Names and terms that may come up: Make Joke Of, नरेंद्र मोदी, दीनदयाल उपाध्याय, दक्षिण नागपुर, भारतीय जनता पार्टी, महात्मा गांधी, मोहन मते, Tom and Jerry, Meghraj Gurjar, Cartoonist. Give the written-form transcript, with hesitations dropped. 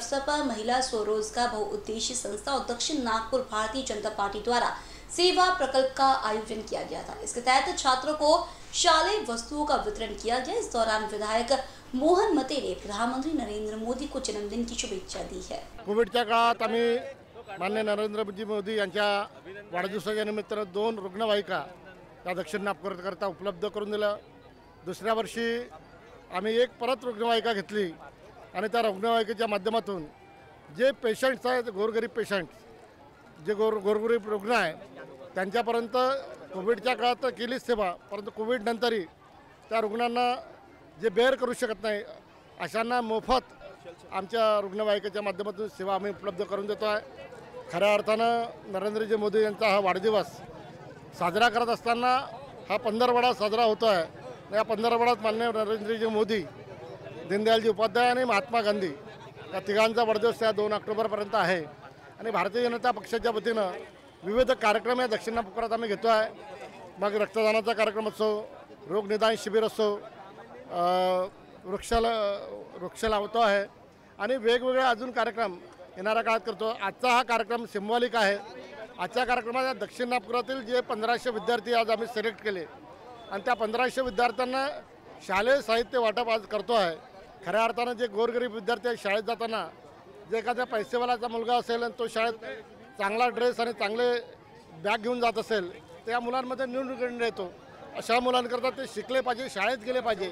अवसर पर महिला स्वरोजगार बहुउद्देशीय संस्था और दक्षिण नागपुर भारतीय जनता पार्टी द्वारा सेवा प्रकल्प का आयोजन किया गया था। इसके तहत छात्रों को शालेय वस्तुओं का वितरण किया गया। इस दौरान विधायक मोहन मते ने प्रधानमंत्री नरेंद्र मोदी को जन्मदिन की शुभेच्छा दी है। कोविडच्या काळात आम्ही माननीय नरेंद्र मोदी यांच्या वाढदिवसाच्या निमित्ताने दोन रुग्णवाहिका दक्षिण नागपूरकरता उपलब्ध करून दिल्या। दुसऱ्या वर्षी आम्ही एक परत रुग्णवाहिका घेतली आणि त्या रुग्णवाहिकेच्या माध्यमातून जे पेशंट्स आहेत गोरगरीब पेशंट जे गोरगरीब रुग्ण आहे त्यांच्यापर्यंत कोविडच्या काळात केलीच सेवा, परंतु कोविड नंतरही त्या रुग्णांना जे बेअर करू शकत नाही अशांना मोफत आमच्या रुग्णवाहिकेच्या माध्यमातून सेवा आम्ही उपलब्ध करून देतो आहे। खऱ्या अर्थानं नरेंद्रजी मोदी यांचा हा वाढदिवस साजरा करत असताना हा पंधरवडा साजरा होतो आहे। या पंधरवड्यात माननीय नरेंद्रजी मोदी, दीनदयालजी उपाध्याय आणि महात्मा गांधी या तिघांचा वाढदिवस या 2 ऑक्टोबरपर्यंत आहे आणि भारतीय जनता पक्षाच्या वतीनं विविध कार्यक्रम या दक्षिण नागपुरात आम्ही घेतो आहे। मग रक्तदानाचा कार्यक्रम असो, रोगनिदान शिबिर असो, वृक्ष लावतो आहे आणि वेगवेगळे अजून कार्यक्रम येणाऱ्या काळात करतो। आजचा हा कार्यक्रम सिम्बॉलिक आहे। आजच्या कार्यक्रमात दक्षिण नागपुरातील जे 1500 विद्यार्थी आज आम्ही सिलेक्ट केले आणि त्या 1500 विद्यार्थ्यांना शालेय साहित्य वाटप आज करतो आहे। खऱ्या अर्थानं जे गोरगरीब विद्यार्थी शाळेत जाताना जे एखाद्या पैसेवालाचा मुलगा असेल आणि तो शाळेत चांगला ड्रेस आणि चांगले बॅग घेऊन जात असेल त्या मुलांमध्ये न्यूनगंड येतो। अशा मुलांकरता ते शिकले पाहिजे, शाळेत गेले पाहिजे।